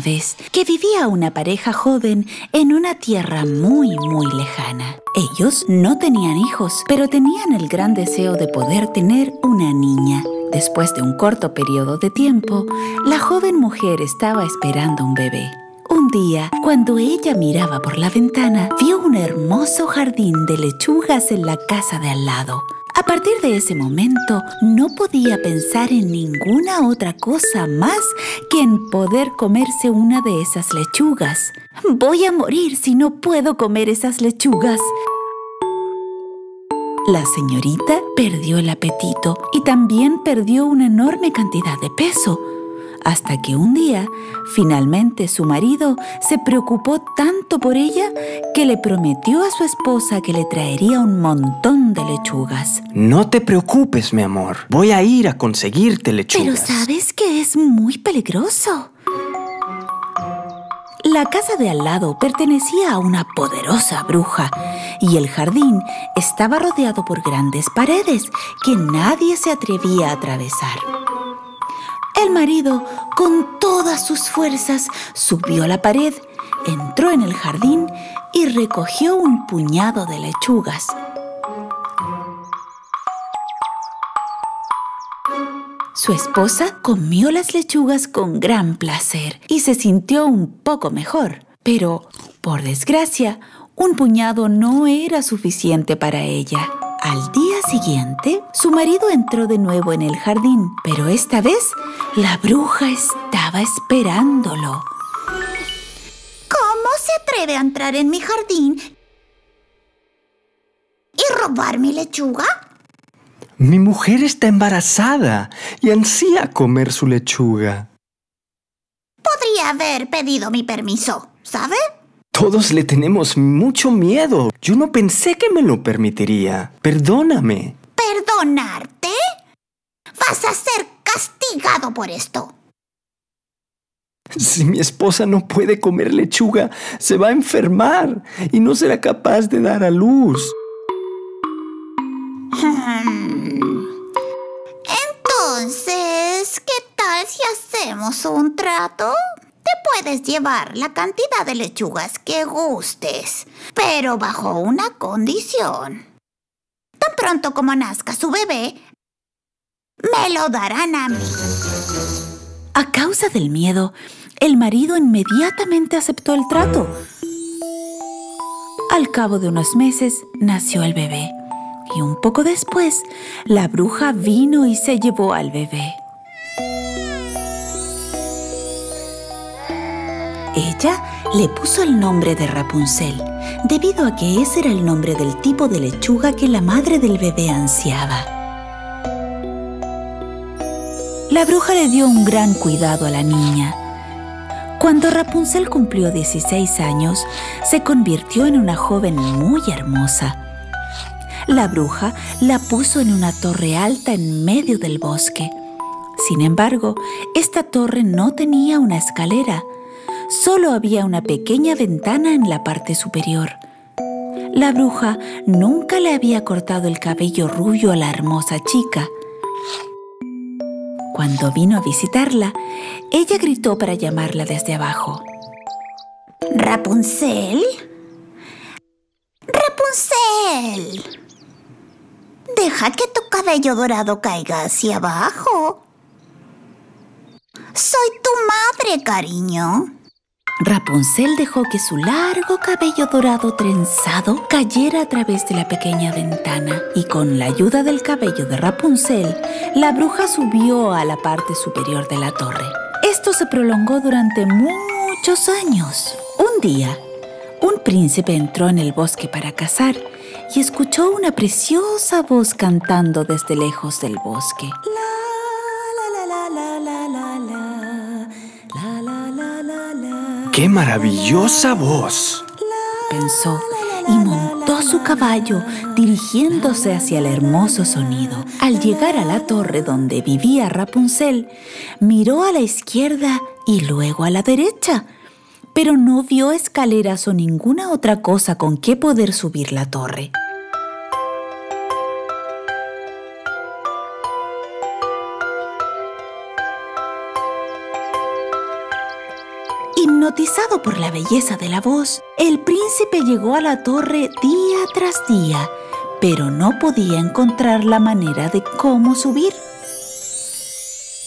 una vez que vivía una pareja joven en una tierra muy, muy lejana. Ellos no tenían hijos, pero tenían el gran deseo de poder tener una niña. Después de un corto periodo de tiempo, la joven mujer estaba esperando un bebé. Un día, cuando ella miraba por la ventana, vio un hermoso jardín de lechugas en la casa de al lado. A partir de ese momento, no podía pensar en ninguna otra cosa más que en poder comerse una de esas lechugas. «Voy a morir si no puedo comer esas lechugas». La señorita perdió el apetito y también perdió una enorme cantidad de peso. Hasta que un día, finalmente su marido se preocupó tanto por ella que le prometió a su esposa que le traería un montón de lechugas. No te preocupes, mi amor. Voy a ir a conseguirte lechugas. Pero sabes que es muy peligroso. La casa de al lado pertenecía a una poderosa bruja y el jardín estaba rodeado por grandes paredes que nadie se atrevía a atravesar. El marido, con todas sus fuerzas, subió a la pared, entró en el jardín y recogió un puñado de lechugas. Su esposa comió las lechugas con gran placer y se sintió un poco mejor. Pero, por desgracia, un puñado no era suficiente para ella. Al día siguiente, su marido entró de nuevo en el jardín, pero esta vez la bruja estaba esperándolo. ¿Cómo se atreve a entrar en mi jardín y robar mi lechuga? Mi mujer está embarazada y ansía comer su lechuga. Podría haber pedido mi permiso, ¿sabe? Todos le tenemos mucho miedo. Yo no pensé que me lo permitiría. Perdóname. ¿Perdonarte? Vas a ser castigado por esto. Si mi esposa no puede comer lechuga, se va a enfermar y no será capaz de dar a luz. Entonces, ¿qué tal si hacemos un trato? Puedes llevar la cantidad de lechugas que gustes, pero bajo una condición. Tan pronto como nazca su bebé, me lo darán a mí. A causa del miedo, el marido inmediatamente aceptó el trato. Al cabo de unos meses, nació el bebé. Y un poco después, la bruja vino y se llevó al bebé. Ella le puso el nombre de Rapunzel, debido a que ese era el nombre del tipo de lechuga que la madre del bebé ansiaba. La bruja le dio un gran cuidado a la niña. Cuando Rapunzel cumplió 16 años, se convirtió en una joven muy hermosa. La bruja la puso en una torre alta en medio del bosque. Sin embargo, esta torre no tenía una escalera. Solo había una pequeña ventana en la parte superior. La bruja nunca le había cortado el cabello rubio a la hermosa chica. Cuando vino a visitarla, ella gritó para llamarla desde abajo. ¿Rapunzel? ¡Rapunzel! Deja que tu cabello dorado caiga hacia abajo. Soy tu madre, cariño. Rapunzel dejó que su largo cabello dorado trenzado cayera a través de la pequeña ventana y con la ayuda del cabello de Rapunzel, la bruja subió a la parte superior de la torre. Esto se prolongó durante muchos años. Un día, un príncipe entró en el bosque para cazar y escuchó una preciosa voz cantando desde lejos del bosque. ¡Qué maravillosa voz!, pensó, y montó su caballo dirigiéndose hacia el hermoso sonido. Al llegar a la torre donde vivía Rapunzel, miró a la izquierda y luego a la derecha, pero no vio escaleras o ninguna otra cosa con que poder subir la torre. Hipnotizado por la belleza de la voz, el príncipe llegó a la torre día tras día, pero no podía encontrar la manera de cómo subir.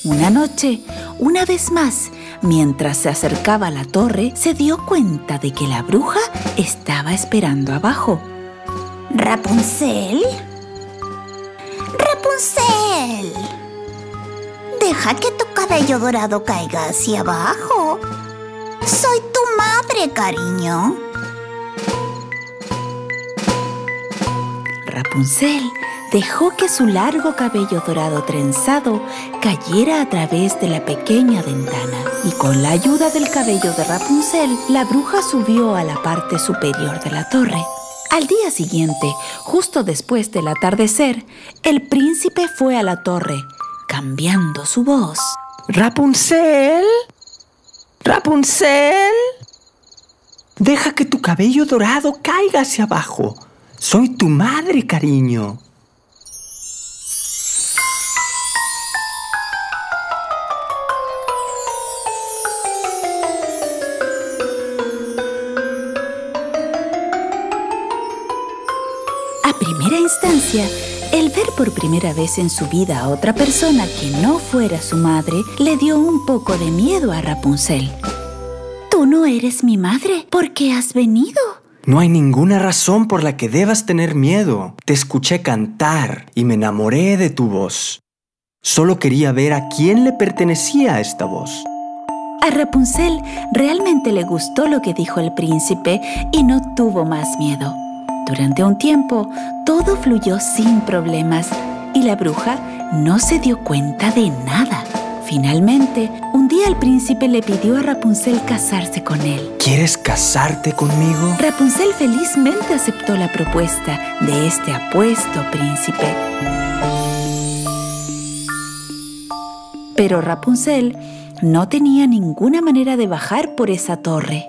Una noche, una vez más, mientras se acercaba a la torre, se dio cuenta de que la bruja estaba esperando abajo. ¿Rapunzel? ¡Rapunzel! Deja que tu cabello dorado caiga hacia abajo. Soy tu madre, cariño. Rapunzel dejó que su largo cabello dorado trenzado cayera a través de la pequeña ventana. Y con la ayuda del cabello de Rapunzel, la bruja subió a la parte superior de la torre. Al día siguiente, justo después del atardecer, el príncipe fue a la torre, cambiando su voz. ¡Rapunzel! ¡Rapunzel! Deja que tu cabello dorado caiga hacia abajo. Soy tu madre, cariño. A primera instancia, el ver por primera vez en su vida a otra persona que no fuera su madre le dio un poco de miedo a Rapunzel. Tú no eres mi madre. ¿Por qué has venido? No hay ninguna razón por la que debas tener miedo. Te escuché cantar y me enamoré de tu voz. Solo quería ver a quién le pertenecía esta voz. A Rapunzel realmente le gustó lo que dijo el príncipe y no tuvo más miedo. Durante un tiempo, todo fluyó sin problemas y la bruja no se dio cuenta de nada. Finalmente, un día el príncipe le pidió a Rapunzel casarse con él. ¿Quieres casarte conmigo? Rapunzel felizmente aceptó la propuesta de este apuesto príncipe. Pero Rapunzel no tenía ninguna manera de bajar por esa torre.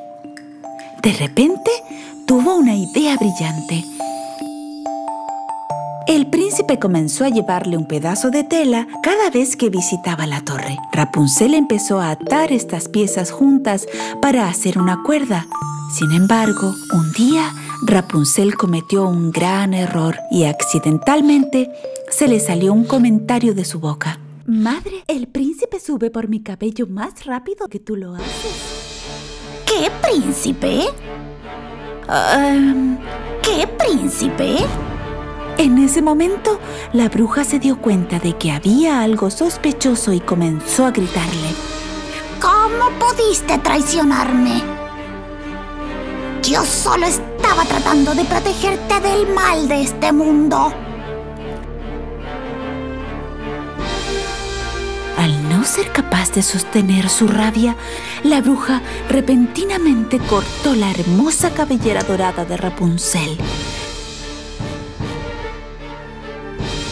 De repente, tuvo una idea brillante. El príncipe comenzó a llevarle un pedazo de tela cada vez que visitaba la torre. Rapunzel empezó a atar estas piezas juntas para hacer una cuerda. Sin embargo, un día Rapunzel cometió un gran error y accidentalmente se le salió un comentario de su boca. Madre, el príncipe sube por mi cabello más rápido que tú lo haces. ¿Qué príncipe? ¿Qué príncipe? En ese momento, la bruja se dio cuenta de que había algo sospechoso y comenzó a gritarle. ¿Cómo pudiste traicionarme? Yo solo estaba tratando de protegerte del mal de este mundo. Al no ser capaz de sostener su rabia, la bruja repentinamente cortó la hermosa cabellera dorada de Rapunzel.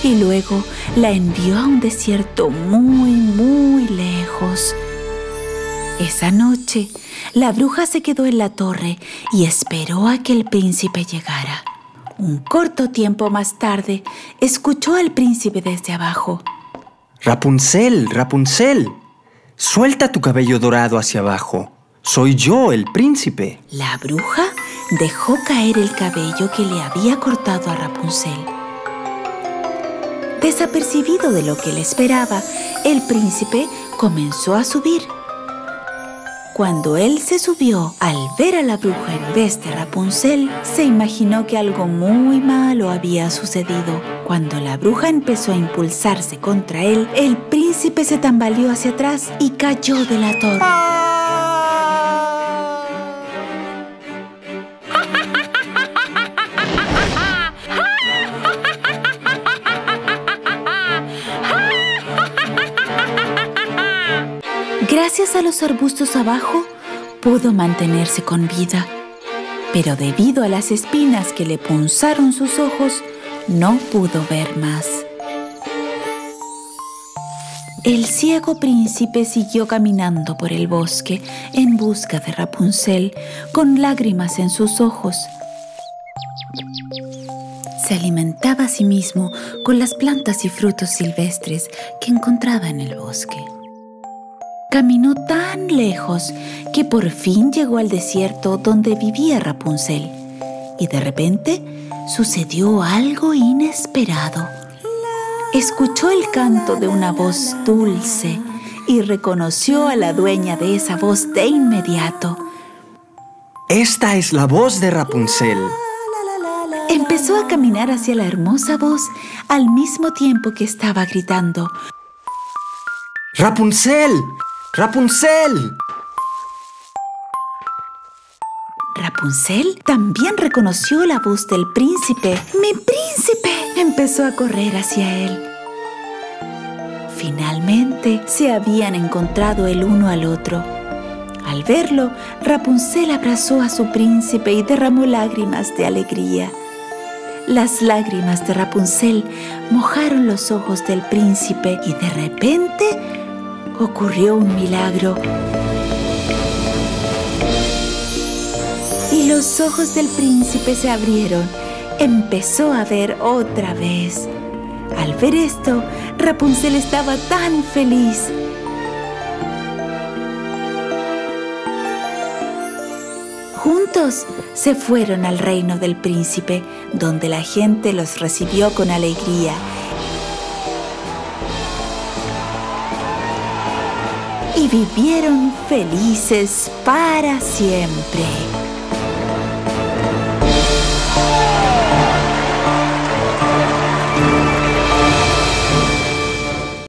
Y luego la envió a un desierto muy, muy lejos. Esa noche, la bruja se quedó en la torre y esperó a que el príncipe llegara. Un corto tiempo más tarde, escuchó al príncipe desde abajo. Rapunzel, Rapunzel, suelta tu cabello dorado hacia abajo. Soy yo, el príncipe. La bruja dejó caer el cabello que le había cortado a Rapunzel. Desapercibido de lo que le esperaba, el príncipe comenzó a subir. Cuando él se subió, al ver a la bruja en vez de Rapunzel, se imaginó que algo muy malo había sucedido. Cuando la bruja empezó a impulsarse contra él, el príncipe se tambaleó hacia atrás y cayó de la torre. Gracias a los arbustos abajo, pudo mantenerse con vida. Pero debido a las espinas que le punzaron sus ojos, no pudo ver más. El ciego príncipe siguió caminando por el bosque en busca de Rapunzel, con lágrimas en sus ojos. Se alimentaba a sí mismo con las plantas y frutos silvestres que encontraba en el bosque. Caminó tan lejos que por fin llegó al desierto donde vivía Rapunzel. Y de repente sucedió algo inesperado. Escuchó el canto de una voz dulce y reconoció a la dueña de esa voz de inmediato. Esta es la voz de Rapunzel. Empezó a caminar hacia la hermosa voz al mismo tiempo que estaba gritando: ¡Rapunzel! ¡Rapunzel! Rapunzel también reconoció la voz del príncipe. ¡Mi príncipe! Empezó a correr hacia él. Finalmente se habían encontrado el uno al otro. Al verlo, Rapunzel abrazó a su príncipe y derramó lágrimas de alegría. Las lágrimas de Rapunzel mojaron los ojos del príncipe y de repente ocurrió un milagro. Y los ojos del príncipe se abrieron. Empezó a ver otra vez. Al ver esto, Rapunzel estaba tan feliz. Juntos se fueron al reino del príncipe, donde la gente los recibió con alegría. Y vivieron felices para siempre.